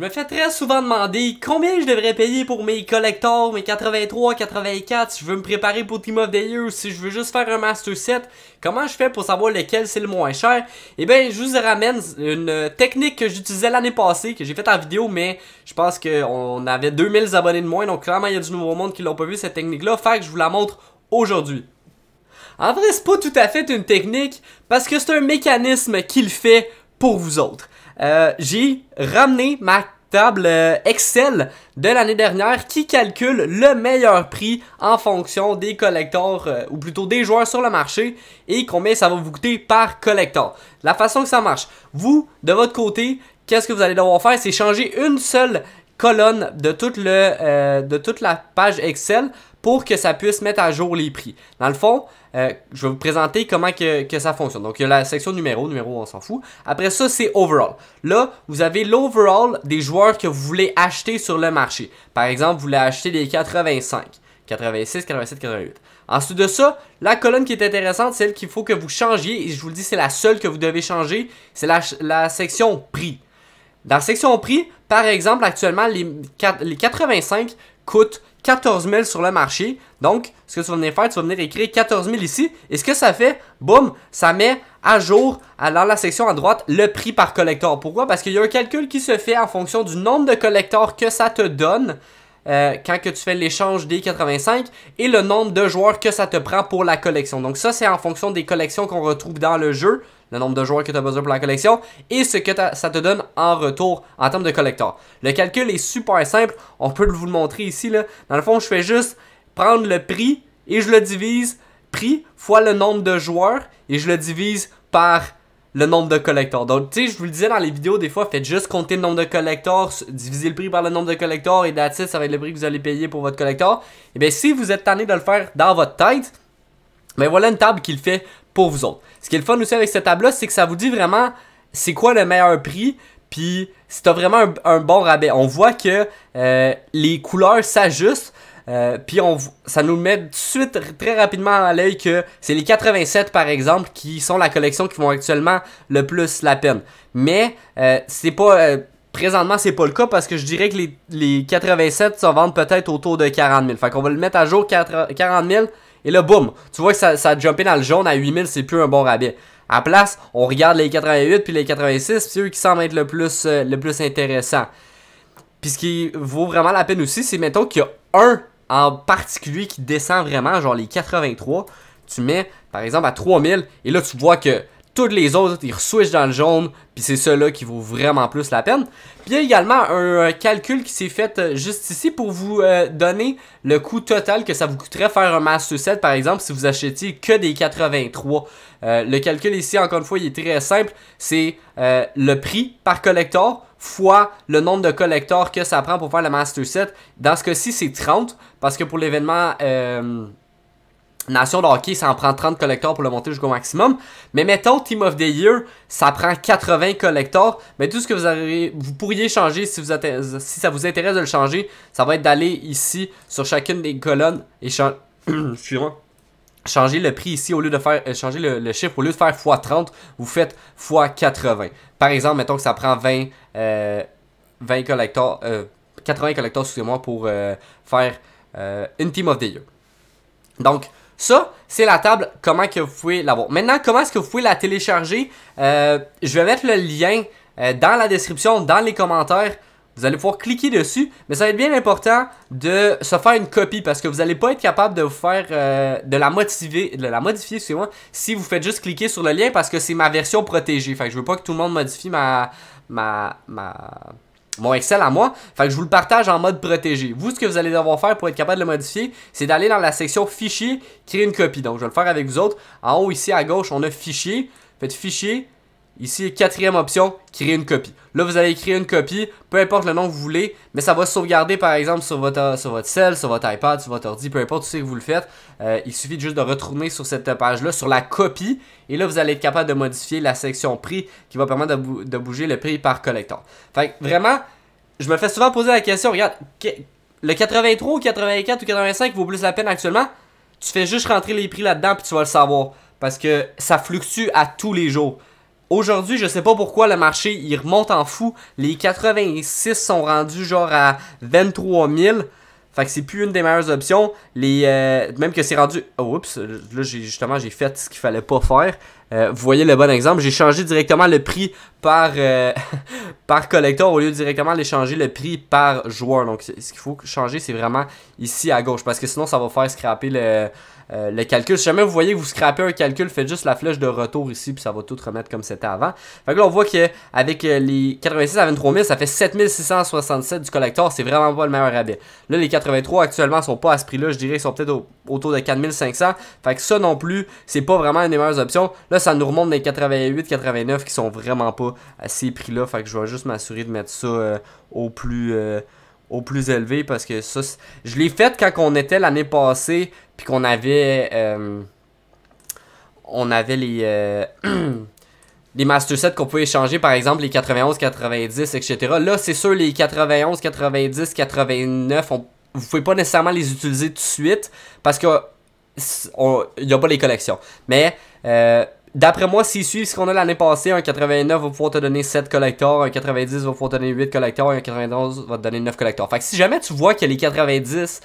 Je me fais très souvent demander combien je devrais payer pour mes collectors, mes 83, 84, si je veux me préparer pour Team of the Year ou si je veux juste faire un Master Set. Comment je fais pour savoir lequel c'est le moins cher? Eh bien, je vous ramène une technique que j'utilisais l'année passée, que j'ai faite en vidéo, mais je pense qu'on avait 2000 abonnés de moins, donc clairement il y a du nouveau monde qui l'ont pas vu cette technique-là, fait que je vous la montre aujourd'hui. En vrai, c'est pas tout à fait une technique, parce que c'est un mécanisme qui le fait pour vous autres. J'ai ramené ma table Excel de l'année dernière qui calcule le meilleur prix en fonction des collecteurs ou plutôt des joueurs sur le marché et combien ça va vous coûter par collecteur. La façon que ça marche, vous, de votre côté, qu'est-ce que vous allez devoir faire, c'est changer une seule colonne de toute la page Excel pour que ça puisse mettre à jour les prix. Dans le fond, je vais vous présenter comment que ça fonctionne. Donc, il y a la section numéro on s'en fout. Après ça, c'est overall. Là, vous avez l'overall des joueurs que vous voulez acheter sur le marché. Par exemple, vous voulez acheter des 85, 86, 87, 88. Ensuite de ça, la colonne qui est intéressante, celle qu'il faut que vous changiez, et je vous le dis, c'est la seule que vous devez changer, c'est la section prix. Dans la section prix, par exemple, actuellement, les 85 coûtent 14 000 sur le marché. Donc, ce que tu vas venir faire, tu vas venir écrire 14 000 ici. Et ce que ça fait, boum, ça met à jour, dans la section à droite, le prix par collecteur. Pourquoi? Parce qu'il y a un calcul qui se fait en fonction du nombre de collecteurs que ça te donne quand que tu fais l'échange des 85 et le nombre de joueurs que ça te prend pour la collection. Donc ça, c'est en fonction des collections qu'on retrouve dans le jeu, le nombre de joueurs que tu as besoin pour la collection et ce que ça te donne en retour en termes de collector. Le calcul est super simple, on peut vous le montrer ici là. Dans le fond, je fais juste prendre le prix et je le divise prix fois le nombre de joueurs et je le divise par le nombre de collecteurs. Donc tu sais, je vous le disais dans les vidéos, des fois faites juste compter le nombre de collecteurs, divisez le prix par le nombre de collecteurs et that's it, ça va être le prix que vous allez payer pour votre collecteur. Et bien si vous êtes tanné de le faire dans votre tête, ben voilà une table qui le fait pour vous autres. Ce qui est le fun aussi avec cette table-là, c'est que ça vous dit vraiment c'est quoi le meilleur prix, puis si t'as vraiment un bon rabais. On voit que les couleurs s'ajustent, puis ça nous met tout de suite très rapidement à l'œil que c'est les 87 par exemple qui sont la collection qui vont actuellement le plus la peine. Mais c'est pas... présentement, c'est pas le cas parce que je dirais que les 87 se vendent peut-être autour de 40 000. Fait qu'on va le mettre à jour 40 000 et là, boum, tu vois que ça a jumpé dans le jaune à 8 000, c'est plus un bon rabais. À la place, on regarde les 88 puis les 86, c'est eux qui semblent être le plus intéressant. Puis ce qui vaut vraiment la peine aussi, c'est mettons qu'il y a un en particulier qui descend vraiment, genre les 83. Tu mets par exemple à 3 000 et là, tu vois que toutes les autres, ils re-switchent dans le jaune, puis c'est ceux-là qui vaut vraiment plus la peine. Puis il y a également un calcul qui s'est fait juste ici pour vous donner le coût total que ça vous coûterait faire un Master Set, par exemple, si vous achetiez que des 83. Le calcul ici, encore une fois, il est très simple. C'est le prix par collector fois le nombre de collecteurs que ça prend pour faire le Master Set. Dans ce cas-ci, c'est 30, parce que pour l'événement... Nation de hockey, ça en prend 30 collecteurs pour le monter jusqu'au maximum. Mais mettons, Team of the Year, ça prend 80 collecteurs. Mais tout ce que vous pourriez changer, si ça vous intéresse de le changer, ça va être d'aller ici sur chacune des colonnes et changer le prix ici au lieu de faire changer le chiffre. Au lieu de faire x30, vous faites x80. Par exemple, mettons que ça prend 20 collecteurs, 80 collecteurs, excusez-moi, pour faire une Team of the Year. Donc, ça, c'est la table, comment que vous pouvez l'avoir. Maintenant, comment est-ce que vous pouvez la télécharger? Je vais mettre le lien dans la description, dans les commentaires. Vous allez pouvoir cliquer dessus, mais ça va être bien important de se faire une copie parce que vous n'allez pas être capable de vous faire de la modifier, excusez-moi, si vous faites juste cliquer sur le lien parce que c'est ma version protégée. Fait que je veux pas que tout le monde modifie mon Excel à moi, fait que je vous le partage en mode protégé. Vous, ce que vous allez devoir faire pour être capable de le modifier, c'est d'aller dans la section Fichier, créer une copie. Donc, je vais le faire avec vous autres. En haut, ici, à gauche, on a Fichier. Faites Fichier. Ici, quatrième option, créer une copie. Là, vous allez créer une copie, peu importe le nom que vous voulez, mais ça va sauvegarder, par exemple, sur votre cell, sur votre iPad, sur votre ordi, peu importe, tu sais que vous le faites. Il suffit juste de retourner sur cette page-là, sur la copie, et là, vous allez être capable de modifier la section prix qui va permettre de bouger le prix par collecteur. Fait que, vraiment, je me fais souvent poser la question, regarde, le 83 ou 84 ou 85 vaut plus la peine actuellement? Tu fais juste rentrer les prix là-dedans, puis tu vas le savoir, parce que ça fluctue à tous les jours. Aujourd'hui, je sais pas pourquoi le marché, il remonte en fou. Les 86 sont rendus genre à 23 000. Fait que c'est plus une des meilleures options. Les même que c'est rendu... Oh, oups, là, j'ai fait ce qu'il fallait pas faire. Vous voyez le bon exemple. J'ai changé directement le prix par, par collector au lieu de directement d'échanger le prix par joueur. Donc, ce qu'il faut changer, c'est vraiment ici à gauche. Parce que sinon, ça va faire scraper le calcul. Si jamais vous voyez que vous scrapez un calcul, faites juste la flèche de retour ici, puis ça va tout remettre comme c'était avant. Fait que là, on voit qu'avec les 86 à 23 000, ça fait 7667 du collector. C'est vraiment pas le meilleur rabais. Là, les 83 actuellement sont pas à ce prix-là. Je dirais qu'ils sont peut-être autour de 4500. Fait que ça non plus, c'est pas vraiment une des meilleures options. Là, ça nous remonte des 88, 89 qui sont vraiment pas à ces prix-là. Fait que je vais juste m'assurer de mettre ça au plus élevé, parce que ça, je l'ai fait quand on était l'année passée, puis qu'on avait les les master sets qu'on pouvait échanger, par exemple les 91, 90, etc. Là, c'est sûr, les 91, 90, 89, vous pouvez pas nécessairement les utiliser tout de suite parce que il n'y a pas les collections. Mais d'après moi, s'ils suivent ce qu'on a l'année passée, un 89 va pouvoir te donner 7 collecteurs, un 90 va pouvoir te donner 8 collecteurs, un 91 va te donner 9 collecteurs. Fait que si jamais tu vois que les 90,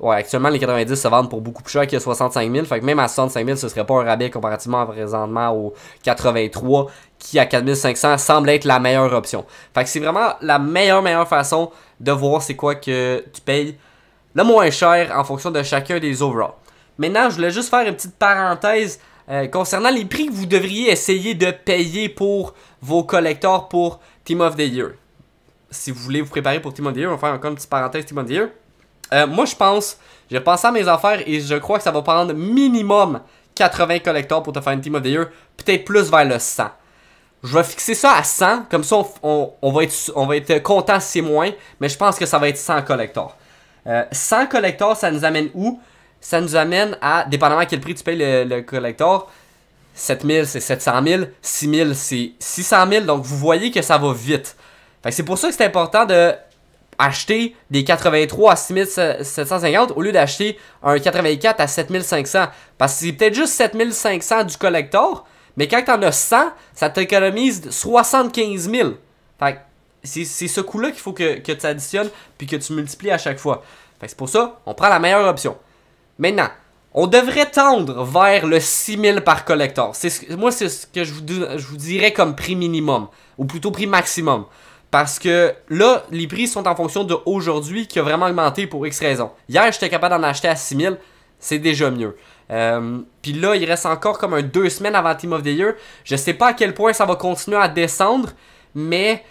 ouais, actuellement les 90 se vendent pour beaucoup plus cher que 65 000, fait que même à 65 000, ce serait pas un rabais comparativement présentement aux 83 qui à 4500 semble être la meilleure option. Fait que c'est vraiment la meilleure façon de voir c'est quoi que tu payes le moins cher en fonction de chacun des overalls. Maintenant, je voulais juste faire une petite parenthèse concernant les prix que vous devriez essayer de payer pour vos collecteurs pour Team of the Year. Si vous voulez vous préparer pour Team of the Year, on va faire encore une petite parenthèse Team of the Year. Moi, j'ai pensé à mes affaires et je crois que ça va prendre minimum 80 collecteurs pour te faire une Team of the Year, peut-être plus vers le 100. Je vais fixer ça à 100, comme ça on va être content si c'est moins, mais je pense que ça va être 100 collecteurs. 100 collecteurs, ça nous amène où? Ça nous amène à, dépendamment à quel prix tu payes le collector, 7000 c'est 700 000, 6000 c'est 600 000, donc vous voyez que ça va vite. Fait que c'est pour ça que c'est important d'acheter des 83 à 6750 au lieu d'acheter un 84 à 7500. Parce que c'est peut-être juste 7500 du collector, mais quand t'en as 100, ça t'économise 75 000. Fait que c'est ce coût-là qu'il faut que tu additionnes puis que tu multiplies à chaque fois. Fait que c'est pour ça, on prend la meilleure option. Maintenant, on devrait tendre vers le 6000 par collector. Moi, c'est ce que je vous dirais comme prix minimum, ou plutôt prix maximum. Parce que là, les prix sont en fonction de aujourd'hui qui a vraiment augmenté pour X raisons. Hier, j'étais capable d'en acheter à 6000, c'est déjà mieux. Puis là, il reste encore comme un 2 semaines avant Team of the Year. Je sais pas à quel point ça va continuer à descendre, mais...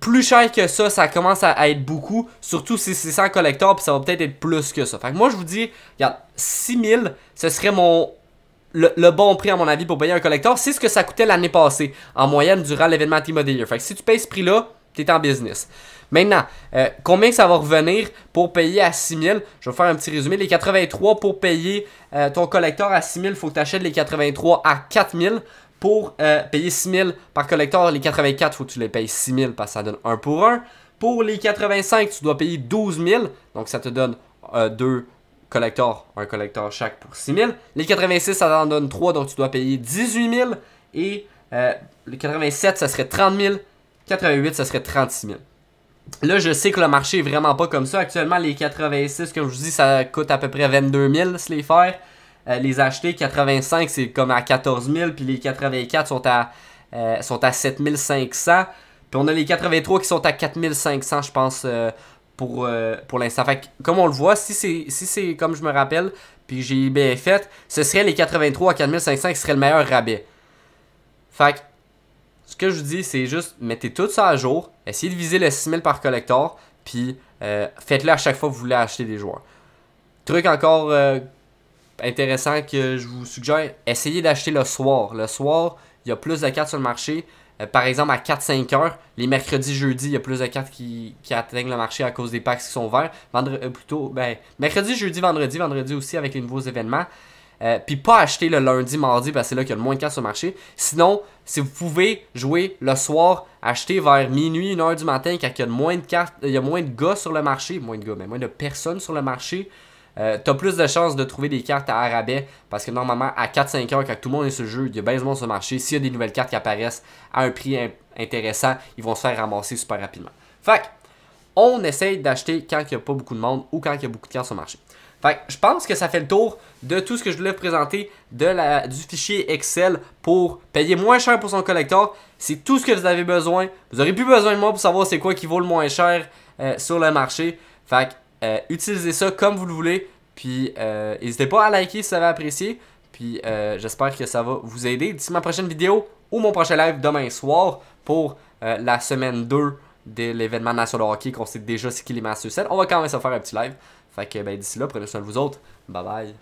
plus cher que ça, ça commence à être beaucoup. Surtout si c'est 100 collecteurs, puis ça va peut-être être plus que ça. Fait que moi, je vous dis, regarde, 6000, ce serait le bon prix, à mon avis, pour payer un collecteur. C'est ce que ça coûtait l'année passée, en moyenne, durant l'événement Team of the Year. Fait que si tu payes ce prix-là, t'es en business. Maintenant, combien ça va revenir pour payer à 6000? Je vais faire un petit résumé. Les 83 pour payer ton collecteur à 6000, il faut que tu achètes les 83 à 4000. Pour payer 6000 par collector, les 84, faut que tu les payes 6000 parce que ça donne 1 pour 1. Pour les 85, tu dois payer 12000. Donc, ça te donne 2 collectors, un collector chaque pour 6000. Les 86, ça t'en donne 3, donc tu dois payer 18000. Et les 87, ça serait 30000. 88, ça serait 36000. Là, je sais que le marché est vraiment pas comme ça. Actuellement, les 86, comme je vous dis, ça coûte à peu près 22000 se les faire. Les acheter, 85 c'est comme à 14 000, puis les 84 sont à 7500, puis on a les 83 qui sont à 4500 je pense pour l'instant. Fait que, comme on le voit, si c'est comme je me rappelle, puis j'ai bien fait, ce serait les 83 à 4500 qui serait le meilleur rabais. Fait que, ce que je vous dis, c'est juste mettez tout ça à jour, essayez de viser le 6000 par collector, puis faites-le à chaque fois que vous voulez acheter des joueurs. Truc encore intéressant que je vous suggère, essayez d'acheter le soir. Le soir, il y a plus de cartes sur le marché. Par exemple, à 4-5 heures, les mercredis, jeudi, il y a plus de cartes qui atteignent le marché à cause des packs qui sont ouverts. Mercredi, jeudi, vendredi aussi avec les nouveaux événements. Puis pas acheter le lundi, mardi, parce que c'est là qu'il y a le moins de cartes sur le marché. Sinon, si vous pouvez jouer le soir, acheter vers minuit, 1 heure du matin, quand il y a moins de cartes, il y a moins de gars sur le marché, moins de personnes sur le marché. T'as plus de chances de trouver des cartes à rabais parce que normalement à 4-5 heures, quand tout le monde est sur le jeu, il y a bien du monde sur le marché. S'il y a des nouvelles cartes qui apparaissent à un prix intéressant, ils vont se faire ramasser super rapidement. Fait que, on essaye d'acheter quand il n'y a pas beaucoup de monde ou quand il y a beaucoup de cartes sur le marché. Fait que, je pense que ça fait le tour de tout ce que je voulais vous présenter du fichier Excel pour payer moins cher pour son collector. C'est tout ce que vous avez besoin. Vous n'aurez plus besoin de moi pour savoir c'est quoi qui vaut le moins cher sur le marché. Fait que, utilisez ça comme vous le voulez. Puis, n'hésitez pas à liker si ça va apprécier. Puis, j'espère que ça va vous aider. D'ici ma prochaine vidéo ou mon prochain live demain soir pour la semaine 2 de l'événement national de hockey qu'on sait déjà c'est qui les Masters 7. On va quand même se faire un petit live. Fait que ben, d'ici là, prenez soin de vous autres. Bye bye.